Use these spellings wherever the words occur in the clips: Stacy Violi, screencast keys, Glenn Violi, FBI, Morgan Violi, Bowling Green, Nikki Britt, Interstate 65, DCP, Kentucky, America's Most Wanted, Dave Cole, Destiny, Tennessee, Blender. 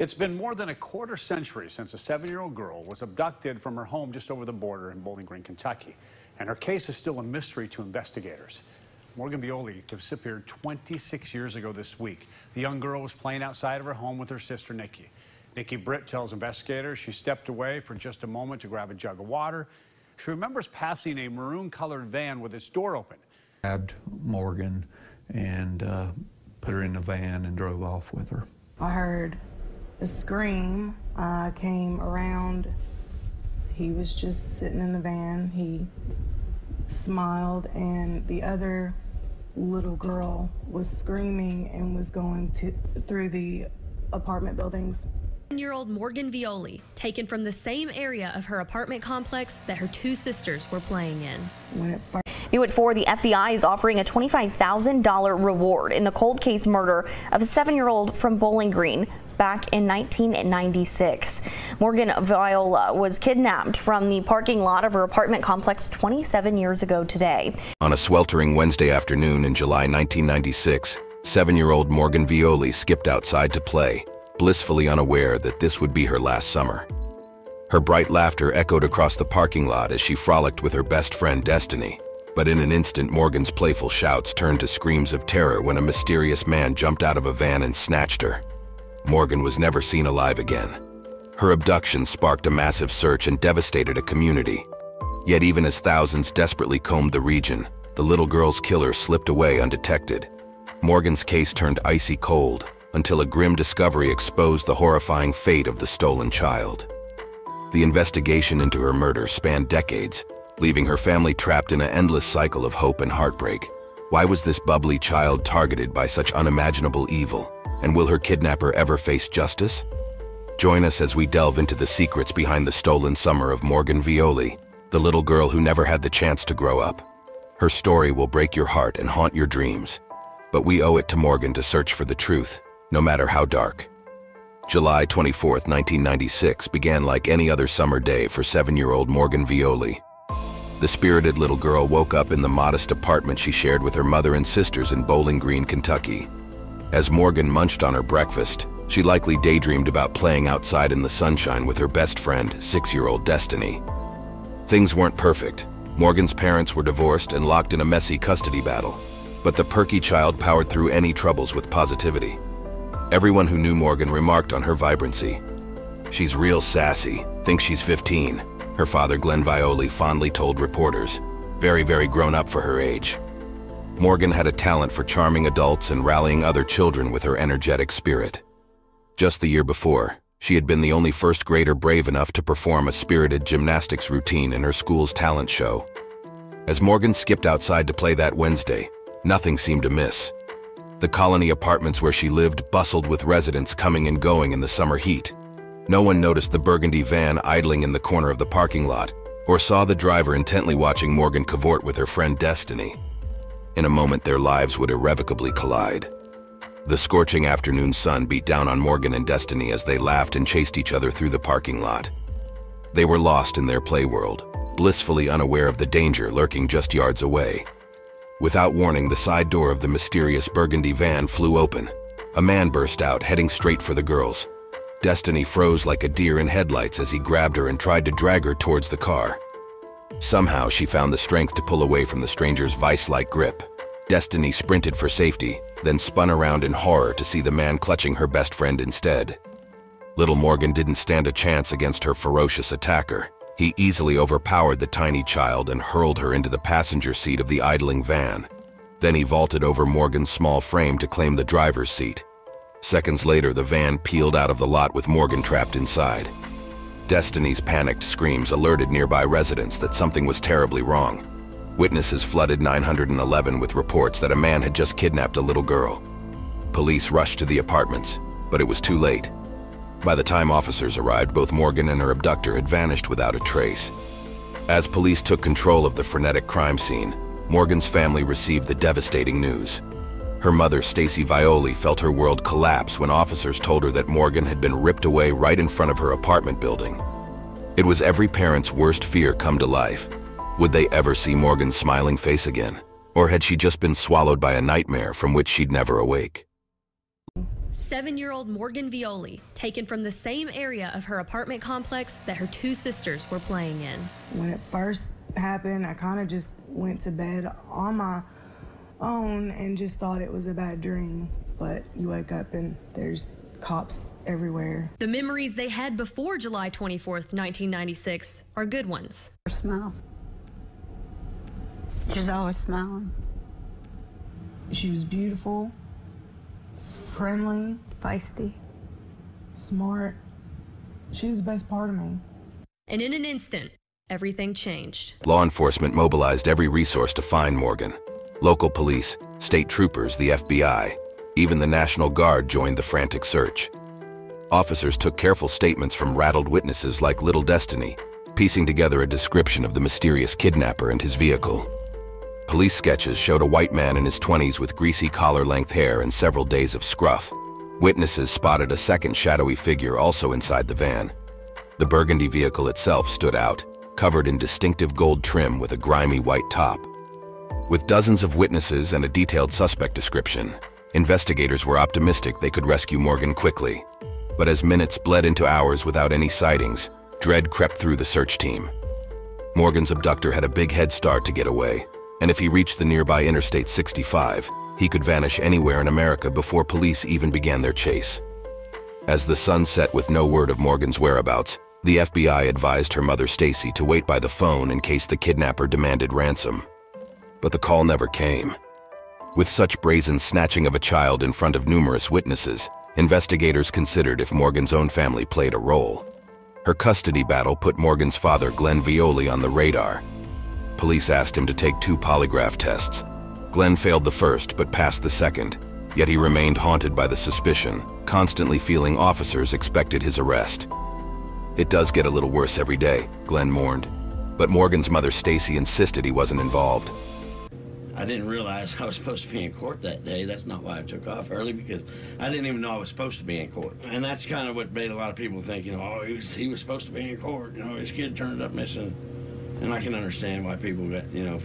It's been more than a quarter century since a 7-year-old girl was abducted from her home just over the border in Bowling Green, Kentucky. And her case is still a mystery to investigators. Morgan Violi disappeared 26 years ago this week. The young girl was playing outside of her home with her sister, Nikki. Nikki Britt tells investigators she stepped away for just a moment to grab a jug of water. She remembers passing a maroon-colored van with its door open. Grabbed Morgan and put her in the van and drove off with her. I heard a scream. I came around. He was just sitting in the van. He smiled, and the other little girl was screaming and was going through the apartment buildings. 10-year-old Morgan Violi, taken from the same area of her apartment complex that her two sisters were playing in. When it first New at 4, the FBI is offering a $25,000 reward in the cold case murder of a 7-year-old from Bowling Green back in 1996. Morgan Violi was kidnapped from the parking lot of her apartment complex 27 years ago today. On a sweltering Wednesday afternoon in July 1996, 7-year-old Morgan Violi skipped outside to play, blissfully unaware that this would be her last summer. Her bright laughter echoed across the parking lot as she frolicked with her best friend Destiny. But in an instant, Morgan's playful shouts turned to screams of terror when a mysterious man jumped out of a van and snatched her. Morgan was never seen alive again. Her abduction sparked a massive search and devastated a community. Yet even as thousands desperately combed the region, the little girl's killer slipped away undetected. Morgan's case turned icy cold until a grim discovery exposed the horrifying fate of the stolen child. The investigation into her murder spanned decades, leaving her family trapped in an endless cycle of hope and heartbreak. Why was this bubbly child targeted by such unimaginable evil? And will her kidnapper ever face justice? Join us as we delve into the secrets behind the stolen summer of Morgan Violi, the little girl who never had the chance to grow up. Her story will break your heart and haunt your dreams, but we owe it to Morgan to search for the truth, no matter how dark. July 24, 1996 began like any other summer day for 7-year-old Morgan Violi. The spirited little girl woke up in the modest apartment she shared with her mother and sisters in Bowling Green, Kentucky. As Morgan munched on her breakfast, she likely daydreamed about playing outside in the sunshine with her best friend, 6-year-old Destiny. Things weren't perfect. Morgan's parents were divorced and locked in a messy custody battle, but the perky child powered through any troubles with positivity. Everyone who knew Morgan remarked on her vibrancy. "She's real sassy, thinks she's 15. Her father, Glenn Violi, fondly told reporters, "Very, very grown up for her age." Morgan had a talent for charming adults and rallying other children with her energetic spirit. Just the year before, she had been the only first grader brave enough to perform a spirited gymnastics routine in her school's talent show. As Morgan skipped outside to play that Wednesday, nothing seemed amiss. The colony apartments where she lived bustled with residents coming and going in the summer heat. No one noticed the burgundy van idling in the corner of the parking lot, or saw the driver intently watching Morgan cavort with her friend Destiny. In a moment, their lives would irrevocably collide. The scorching afternoon sun beat down on Morgan and Destiny as they laughed and chased each other through the parking lot. They were lost in their play world, blissfully unaware of the danger lurking just yards away. Without warning, the side door of the mysterious burgundy van flew open. A man burst out, heading straight for the girls. Destiny froze like a deer in headlights as he grabbed her and tried to drag her towards the car. Somehow, she found the strength to pull away from the stranger's vice-like grip. Destiny sprinted for safety, then spun around in horror to see the man clutching her best friend instead. Little Morgan didn't stand a chance against her ferocious attacker. He easily overpowered the tiny child and hurled her into the passenger seat of the idling van. Then he vaulted over Morgan's small frame to claim the driver's seat. Seconds later, the van peeled out of the lot with Morgan trapped inside. Destiny's panicked screams alerted nearby residents that something was terribly wrong. Witnesses flooded 911 with reports that a man had just kidnapped a little girl. Police rushed to the apartments, but it was too late. By the time officers arrived, both Morgan and her abductor had vanished without a trace. As police took control of the frenetic crime scene, Morgan's family received the devastating news. Her mother, Stacy Violi, felt her world collapse when officers told her that Morgan had been ripped away right in front of her apartment building. It was every parent's worst fear come to life. Would they ever see Morgan's smiling face again? Or had she just been swallowed by a nightmare from which she'd never awake? 7-year-old Morgan Violi, taken from the same area of her apartment complex that her two sisters were playing in. When it first happened, I kind of just went to bed on my own and just thought it was a bad dream. But you wake up and there's cops everywhere. The memories they had before July 24th, 1996 are good ones. Her smile. She's always smiling. She was beautiful, friendly, feisty, smart. She was the best part of me. And in an instant, everything changed. Law enforcement mobilized every resource to find Morgan. Local police, state troopers, the FBI, even the National Guard joined the frantic search. Officers took careful statements from rattled witnesses like Little Destiny, piecing together a description of the mysterious kidnapper and his vehicle. Police sketches showed a white man in his 20s with greasy collar-length hair and several days of scruff. Witnesses spotted a second shadowy figure also inside the van. The burgundy vehicle itself stood out, covered in distinctive gold trim with a grimy white top. With dozens of witnesses and a detailed suspect description, investigators were optimistic they could rescue Morgan quickly. But as minutes bled into hours without any sightings, dread crept through the search team. Morgan's abductor had a big head start to get away, and if he reached the nearby Interstate 65, he could vanish anywhere in America before police even began their chase. As the sun set with no word of Morgan's whereabouts, the FBI advised her mother Stacy to wait by the phone in case the kidnapper demanded ransom. But the call never came. With such brazen snatching of a child in front of numerous witnesses, investigators considered if Morgan's own family played a role. Her custody battle put Morgan's father, Glenn Violi, on the radar. Police asked him to take 2 polygraph tests. Glenn failed the first but passed the second, yet he remained haunted by the suspicion, constantly feeling officers expected his arrest. "It does get a little worse every day," Glenn mourned, but Morgan's mother Stacy insisted he wasn't involved. "I didn't realize I was supposed to be in court that day. That's not why I took off early, because I didn't even know I was supposed to be in court. And that's kind of what made a lot of people think, you know, oh, he was supposed to be in court. You know, his kid turned up missing." And I can understand why people got, you know,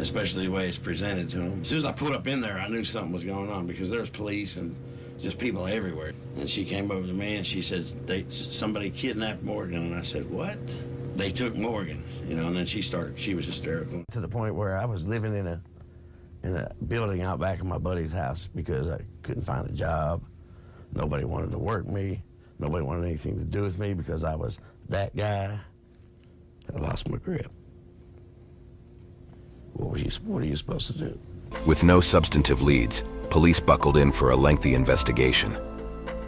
especially the way it's presented to them. As soon as I pulled up in there, I knew something was going on because there was police and just people everywhere. And she came over to me and she said, somebody kidnapped Morgan. And I said, what? They took Morgan, you know, and then she was hysterical. To the point where I was living in a building out back of my buddy's house because I couldn't find a job. Nobody wanted to work me. Nobody wanted anything to do with me because I was that guy. I lost my grip. What are you supposed to do? With no substantive leads, police buckled in for a lengthy investigation.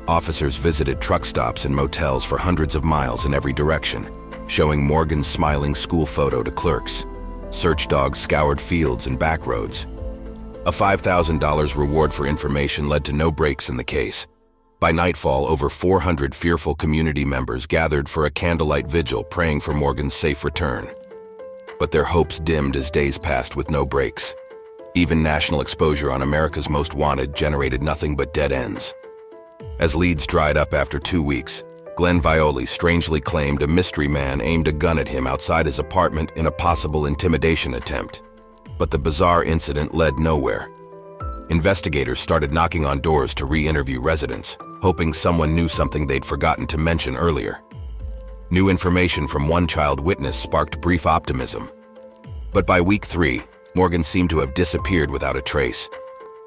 Officers visited truck stops and motels for hundreds of miles in every direction, showing Morgan's smiling school photo to clerks. Search dogs scoured fields and back roads. A $5,000 reward for information led to no breaks in the case. By nightfall, over 400 fearful community members gathered for a candlelight vigil praying for Morgan's safe return. But their hopes dimmed as days passed with no breaks. Even national exposure on America's Most Wanted generated nothing but dead ends. As leads dried up after 2 weeks, Glenn Violi strangely claimed a mystery man aimed a gun at him outside his apartment in a possible intimidation attempt. But the bizarre incident led nowhere. Investigators started knocking on doors to re-interview residents, hoping someone knew something they'd forgotten to mention earlier. New information from one child witness sparked brief optimism. But by week 3, Morgan seemed to have disappeared without a trace.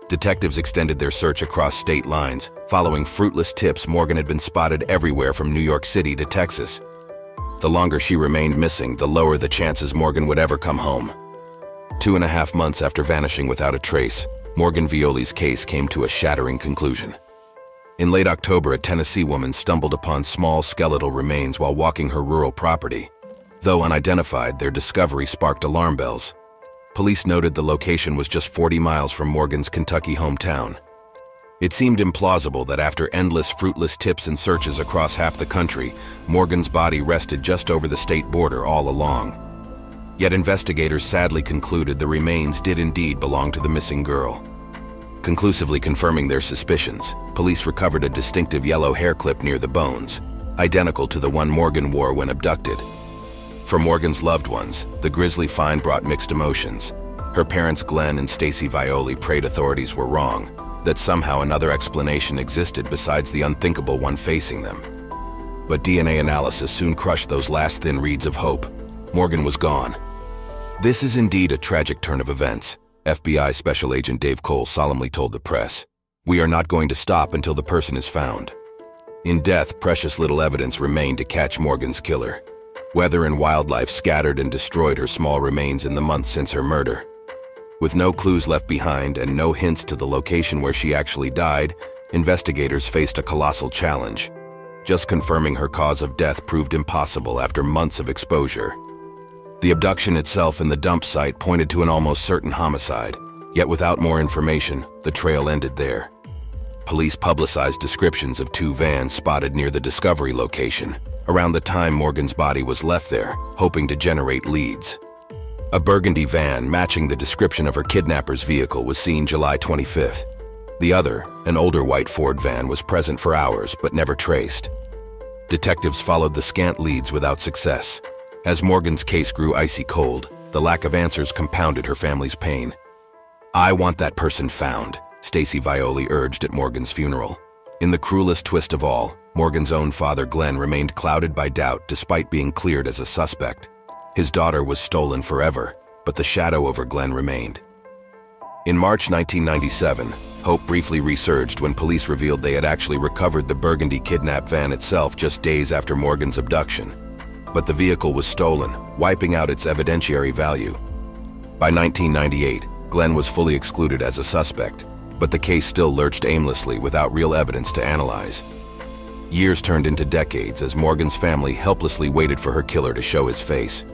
Detectives extended their search across state lines, following fruitless tips. Morgan had been spotted everywhere from New York City to Texas. The longer she remained missing, the lower the chances Morgan would ever come home. 2.5 months after vanishing without a trace, Morgan Violi's case came to a shattering conclusion. In late October, a Tennessee woman stumbled upon small skeletal remains while walking her rural property. Though unidentified, their discovery sparked alarm bells. Police noted the location was just 40 miles from Morgan's Kentucky hometown. It seemed implausible that after endless fruitless tips and searches across half the country, Morgan's body rested just over the state border all along. Yet investigators sadly concluded the remains did indeed belong to the missing girl. Conclusively confirming their suspicions, police recovered a distinctive yellow hair clip near the bones, identical to the one Morgan wore when abducted. For Morgan's loved ones, the grisly find brought mixed emotions. Her parents, Glenn and Stacy Violi, prayed authorities were wrong, that somehow another explanation existed besides the unthinkable one facing them. But DNA analysis soon crushed those last thin reeds of hope. Morgan was gone. This is indeed a tragic turn of events, FBI Special Agent Dave Cole solemnly told the press. We are not going to stop until the person is found. In death, precious little evidence remained to catch Morgan's killer. Weather and wildlife scattered and destroyed her small remains in the months since her murder. With no clues left behind and no hints to the location where she actually died, investigators faced a colossal challenge. Just confirming her cause of death proved impossible after months of exposure. The abduction itself and the dump site pointed to an almost certain homicide, yet without more information, the trail ended there. Police publicized descriptions of two vans spotted near the discovery location, around the time Morgan's body was left there, hoping to generate leads. A burgundy van matching the description of her kidnapper's vehicle was seen July 25th. The other, an older white Ford van, was present for hours but never traced. Detectives followed the scant leads without success. As Morgan's case grew icy cold, the lack of answers compounded her family's pain. I want that person found, Stacy Violi urged at Morgan's funeral. In the cruelest twist of all, Morgan's own father Glenn remained clouded by doubt despite being cleared as a suspect. His daughter was stolen forever, but the shadow over Glenn remained. In March 1997, hope briefly resurged when police revealed they had actually recovered the burgundy kidnap van itself just days after Morgan's abduction. But the vehicle was stolen, wiping out its evidentiary value. By 1998, Glenn was fully excluded as a suspect, but the case still lurched aimlessly without real evidence to analyze. Years turned into decades as Morgan's family helplessly waited for her killer to show his face.